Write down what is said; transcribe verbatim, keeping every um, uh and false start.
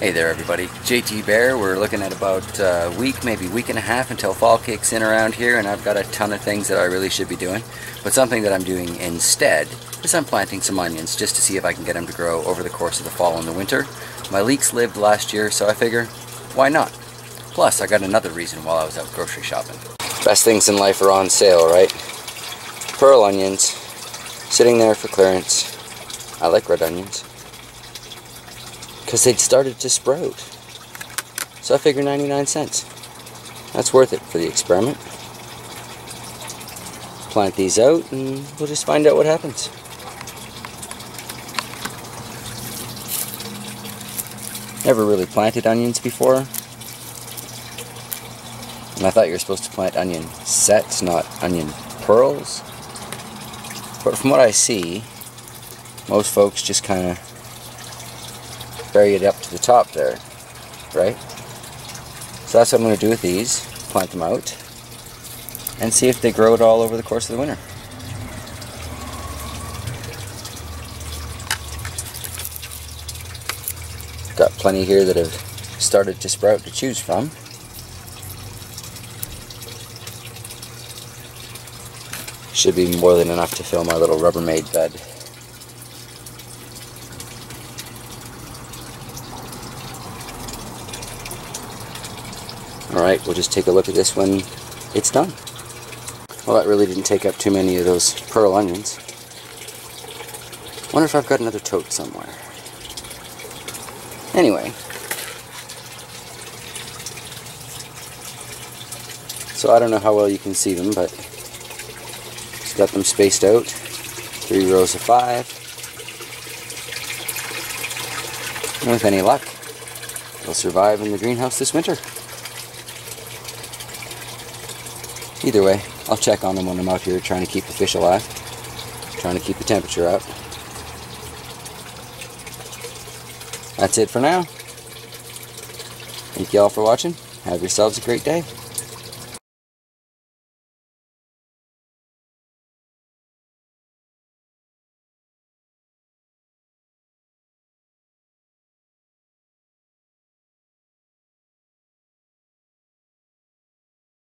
Hey there everybody, J T Bear. We're looking at about a week, maybe week and a half until fall kicks in around here, and I've got a ton of things that I really should be doing. But something that I'm doing instead is I'm planting some onions just to see if I can get them to grow over the course of the fall and the winter. My leeks lived last year, so I figure, why not? Plus, I got another reason while I was out grocery shopping. Best things in life are on sale, right? Pearl onions, sitting there for clearance. I like red onions, because they'd started to sprout. So I figured ninety-nine cents. That's worth it for the experiment. Plant these out and we'll just find out what happens. Never really planted onions before. And I thought you were supposed to plant onion sets, not onion pearls. But from what I see, most folks just kind of bury it up to the top there, right? So that's what I'm going to do with these, plant them out, and see if they grow at all over the course of the winter. Got plenty here that have started to sprout to choose from. Should be more than enough to fill my little Rubbermaid bed. Alright, we'll just take a look at this when it's done. Well, that really didn't take up too many of those pearl onions. Wonder if I've got another tote somewhere. Anyway. So I don't know how well you can see them, but just got them spaced out. Three rows of five. And with any luck, they'll survive in the greenhouse this winter. Either way, I'll check on them when I'm out here trying to keep the fish alive, trying to keep the temperature up. That's it for now. Thank you all for watching. Have yourselves a great day.